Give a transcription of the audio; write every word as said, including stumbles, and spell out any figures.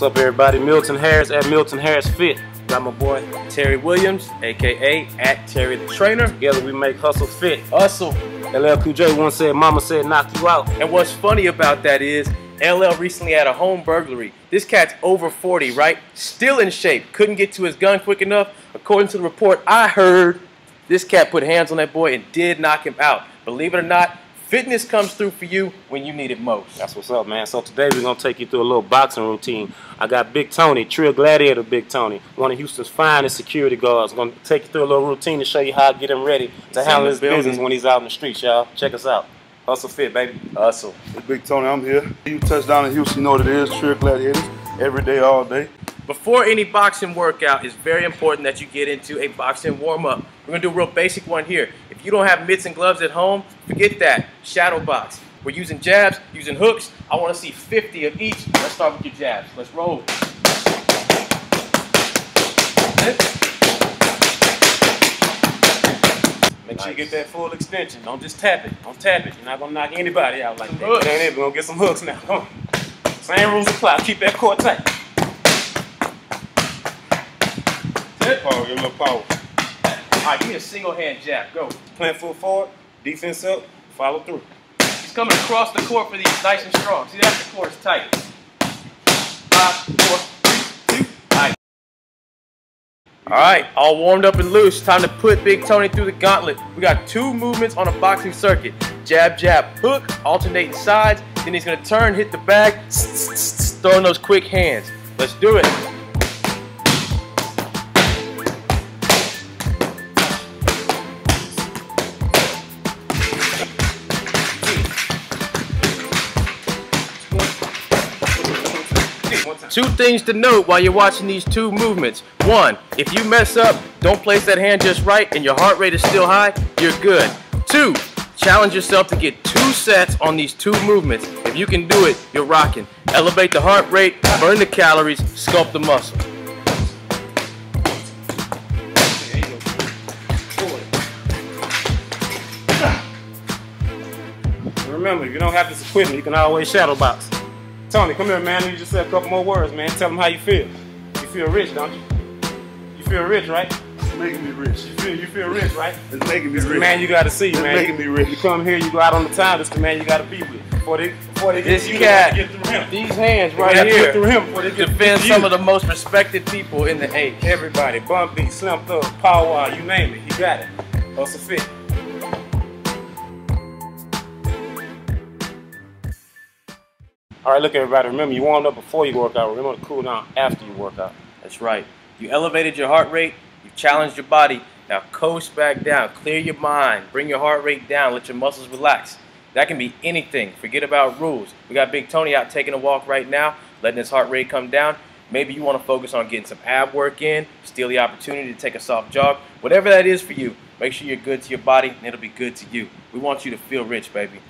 What's up, everybody? Milton Harris at Milton Harris Fit. Got my boy Terry Williams, aka at Terry the Trainer. Together we make Hustle Fit. Hustle. L L Cool J once said, "Mama said knock you out." And what's funny about that is L L recently had a home burglary. This cat's over forty, right? Still in shape. Couldn't get to his gun quick enough. According to the report I heard, this cat put hands on that boy and did knock him out. Believe it or not, fitness comes through for you when you need it most. That's what's up, man. So today we're going to take you through a little boxing routine. I got Big Tony, Trill Gladiator Big Tony, one of Houston's finest security guards. I'm going to take you through a little routine to show you how to get him ready to handle his business when he's out in the streets, y'all. Check us out. Hustle Fit, baby. Hustle. Hey, Big Tony, I'm here. You touch down in Houston, you know what it is, Trill Gladiators, every day, all day. Before any boxing workout, it's very important that you get into a boxing warm-up. We're going to do a real basic one here. If you don't have mitts and gloves at home, forget that. Shadow box. We're using jabs, using hooks. I want to see fifty of each. Let's start with your jabs. Let's roll. Make sure you get that full extension. Don't just tap it. Don't tap it. You're not going to knock anybody out like that. Hooks. Ain't it? We're going to get some hooks now. Come on. Same rules apply. Keep that core tight. Power, give a little power. Alright, give me a single hand jab. Go. Plant foot forward, defense up, follow through. He's coming across the court for these nice and strong. See that the court is tight. Five, four, three, two. Alright. Alright, all warmed up and loose. Time to put Big Tony through the gauntlet. We got two movements on a boxing circuit. Jab, jab, hook, alternating sides. Then he's gonna turn, hit the bag, throwing those quick hands. Let's do it. Two things to note while you're watching these two movements. One, if you mess up, don't place that hand just right and your heart rate is still high, you're good. Two, challenge yourself to get two sets on these two movements. If you can do it, you're rocking. Elevate the heart rate, burn the calories, sculpt the muscle. Remember, if you don't have this equipment, you can always shadow box. Tony, come here, man. You just said a couple more words, man. Tell them how you feel. You feel rich, don't you? You feel rich, right? It's making me rich. You feel, you feel rich, right? It's making me it's rich. The man you got to see, it's man. It's making me rich. You come here, you go out on the town. It's the man you got to be with. Before they, before they get, this you cat, get through him. These hands right they here. Get through him before they get defend some of the most respected people in the age. Everybody, Bumpy, Slim Thug, Pow Wow, you name it. You got it. Hustle Fit. All right, look, everybody, remember, you warmed up before you work out. Remember to cool down after you work out. That's right. You elevated your heart rate. You challenged your body. Now coast back down. Clear your mind. Bring your heart rate down. Let your muscles relax. That can be anything. Forget about rules. We got Big Tony out taking a walk right now, letting his heart rate come down. Maybe you want to focus on getting some ab work in, steal the opportunity to take a soft jog. Whatever that is for you, make sure you're good to your body, and it'll be good to you. We want you to feel rich, baby.